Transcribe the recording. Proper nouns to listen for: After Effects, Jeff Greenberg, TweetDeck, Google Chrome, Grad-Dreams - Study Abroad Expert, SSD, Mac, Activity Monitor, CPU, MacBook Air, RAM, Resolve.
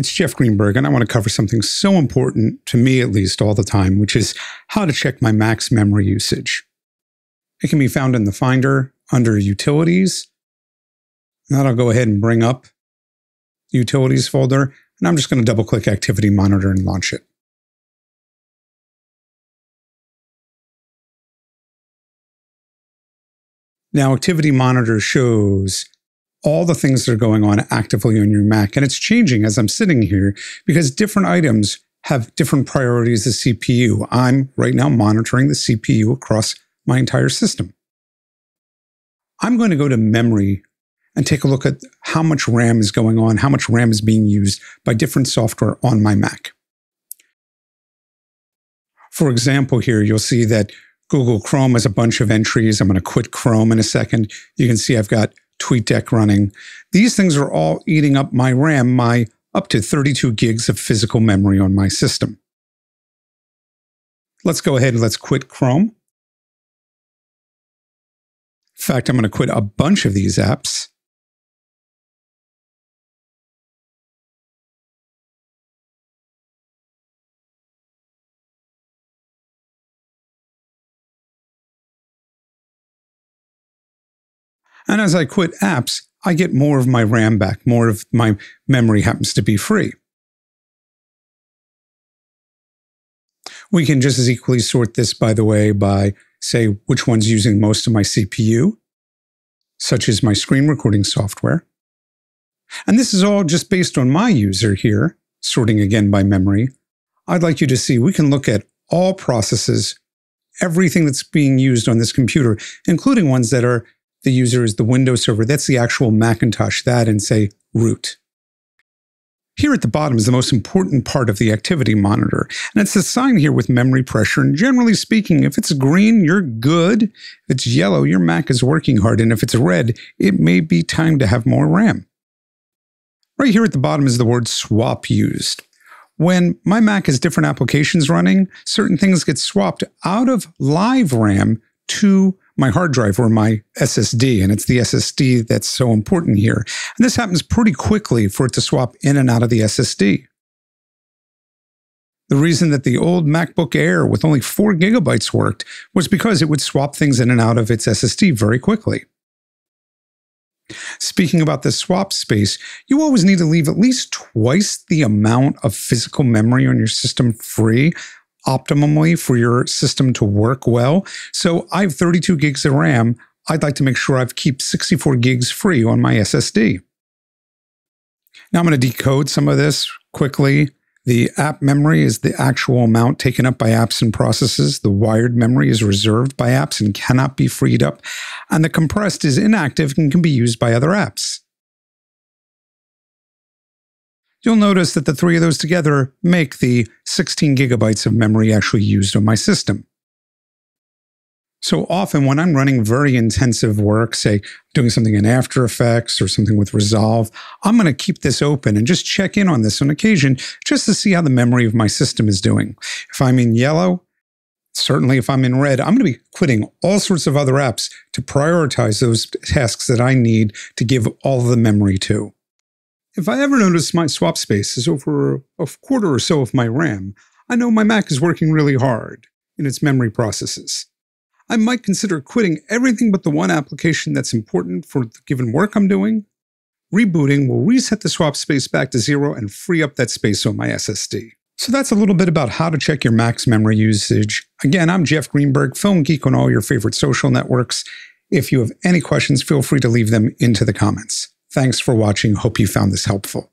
it's Jeff Greenberg, and I want to cover something so important to me, at least all the time, which is how to check my Mac's memory usage. It can be found in the Finder under Utilities. Now I'll go ahead and bring up the Utilities folder, and I'm just going to double-click Activity Monitor and launch it. Now, Activity Monitor shows all the things that are going on actively on your Mac, and it's changing as I'm sitting here because different items have different priorities as CPU. I'm right now monitoring the CPU across my entire system. I'm going to go to memory and take a look at how much RAM is going on, how much RAM is being used by different software on my Mac. For example, here you'll see that Google Chrome has a bunch of entries. I'm going to quit Chrome in a second. You can see I've got TweetDeck running. These things are all eating up my RAM, my up to 32 gigs of physical memory on my system. Let's go ahead and let's quit Chrome. In fact, I'm going to quit a bunch of these apps. And as I quit apps, I get more of my RAM back, more of my memory happens to be free. We can just as equally sort this, by the way, by, say, which one's using most of my CPU, such as my screen recording software. And this is all just based on my user here, sorting again by memory. I'd like you to see we can look at all processes, everything that's being used on this computer, including ones that are the user is the Windows server. That's the actual Macintosh, that and say root. Here at the bottom is the most important part of the activity monitor. And it's the sign here with memory pressure. And generally speaking, if it's green, you're good. If it's yellow, your Mac is working hard. And if it's red, it may be time to have more RAM. Right here at the bottom is the word swap used. When my Mac has different applications running, certain things get swapped out of live RAM to my hard drive or my SSD, and it's the SSD that's so important here. And this happens pretty quickly for it to swap in and out of the SSD. The reason that the old MacBook Air with only 4 gigabytes worked was because it would swap things in and out of its SSD very quickly. Speaking about the swap space, you always need to leave at least twice the amount of physical memory on your system free optimally for your system to work well. So I have 32 gigs of RAM. I'd like to make sure I've kept 64 gigs free on my SSD. Now I'm going to decode some of this quickly. The app memory is the actual amount taken up by apps and processes. The wired memory is reserved by apps and cannot be freed up. And the compressed is inactive and can be used by other apps. You'll notice that the three of those together make the 16 gigabytes of memory actually used on my system. So often when I'm running very intensive work, say doing something in After Effects or something with Resolve, I'm going to keep this open and just check in on this on occasion just to see how the memory of my system is doing. If I'm in yellow, certainly if I'm in red, I'm going to be quitting all sorts of other apps to prioritize those tasks that I need to give all of the memory to. If I ever notice my swap space is over a quarter or so of my RAM, I know my Mac is working really hard in its memory processes. I might consider quitting everything but the one application that's important for the given work I'm doing. Rebooting will reset the swap space back to zero and free up that space on my SSD. So that's a little bit about how to check your Mac's memory usage. Again, I'm Jeff Greenberg, Film Geek on all your favorite social networks. If you have any questions, feel free to leave them into the comments. Thanks for watching. Hope you found this helpful.